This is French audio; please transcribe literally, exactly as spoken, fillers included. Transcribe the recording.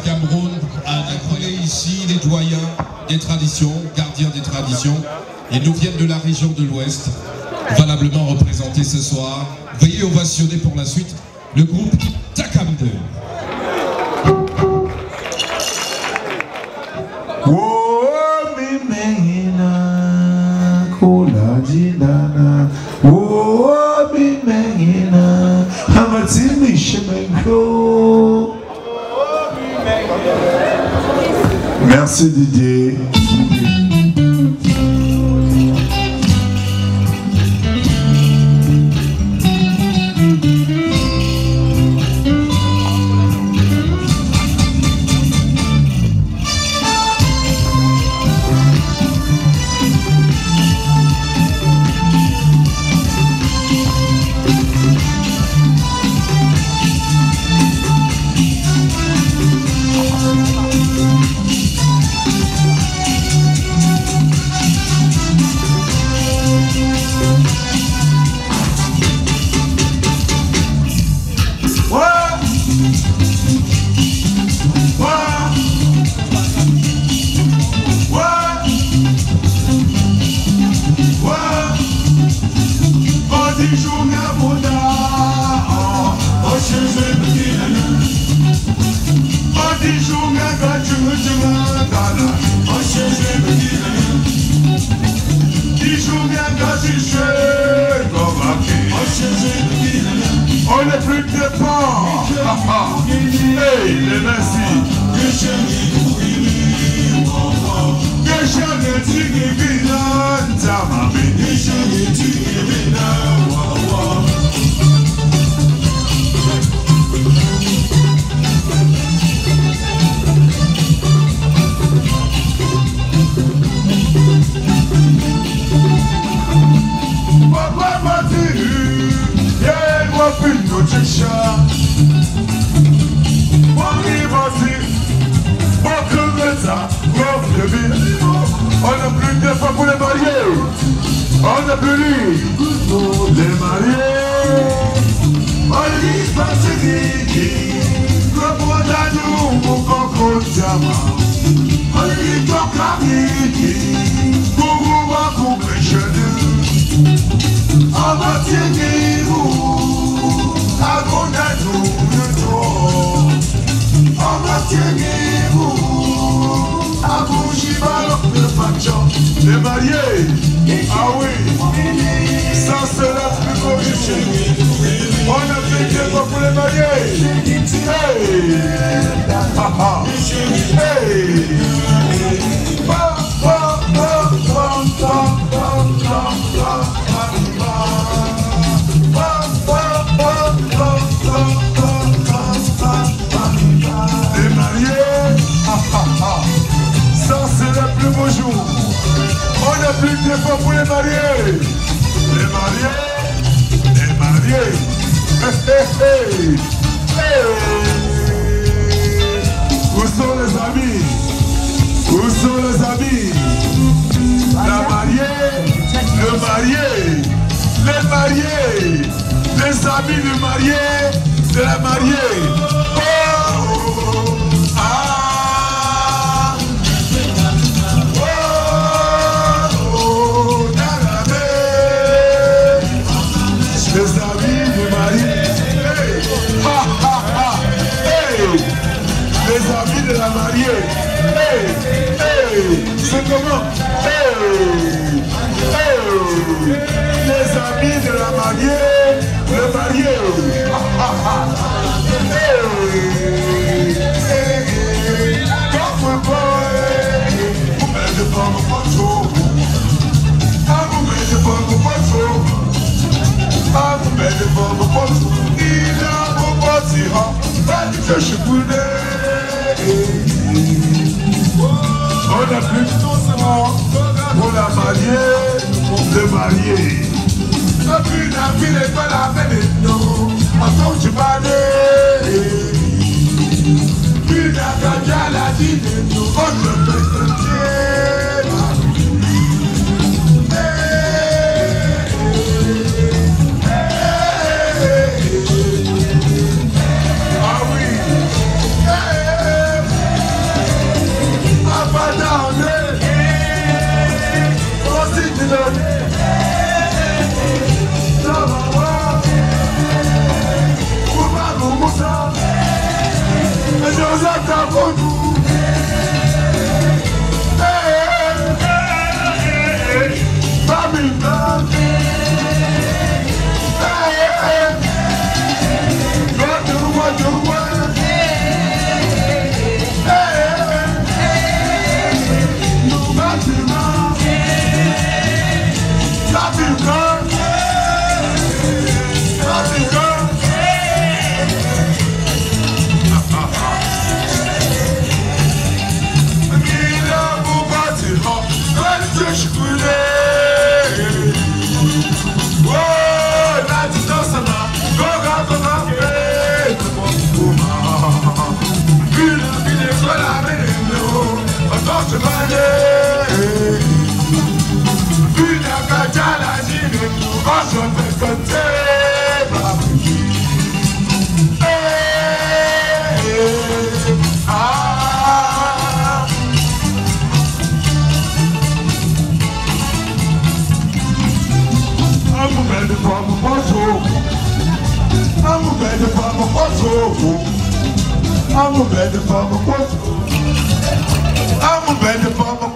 du Cameroun, un accolé ici, les doyens des traditions, gardiens des traditions. Ils nous viennent de la région de l'Ouest, valablement représentés ce soir. Veuillez ovationner pour la suite le groupe Takam deux. Merci Didier. On n'est plus de départ. Hey, les merci. Que jamais tu ne viens ta mamie. Que jamais tu ne viens. On n'a plus de femmes pour les mariés. On n'a plus de les mariés. On dit pas ce qui le bois d'agneau pour qu'on compte jamais. On dit pas qu'à pour vous voir pour les jeunes. On va tirer vous à mon atout le tour. On va tirer vous. A bougie balance le faction. Les mariés, ah oui, ça c'est la plus corrigée. On a fait des fois pour les mariés. Hey, haha, hey. Bah, bah, bah, bah, bah, bah, bah, bah, bah, bah, bah, bah, bah. On n'a plus de fois pour les mariés. Les mariés, les mariés. Hey, hey, hey. Où sont les amis? Où sont les amis? La mariée, le marié, les mariés, les amis du marié, de la mariée. C'est comment? Hey, hey, les amis de la mariée, le marié. Hey, hey, comme vous mettez pas mon poteau. Ah, vous mettez pas mon poteau. Ah, vous mettez pas mon poteau. Il a mon poteau. Ah, je suis boulé. On n'a plus de temps pour la mariée, le marié. Quand tu n'as plus les pas la peine de nous, attends tu vas aller. Tu n'as qu'à dire la vie de nous, on ne peut se dire. Ah oui, I'm a better farmer. I'm a better farmer.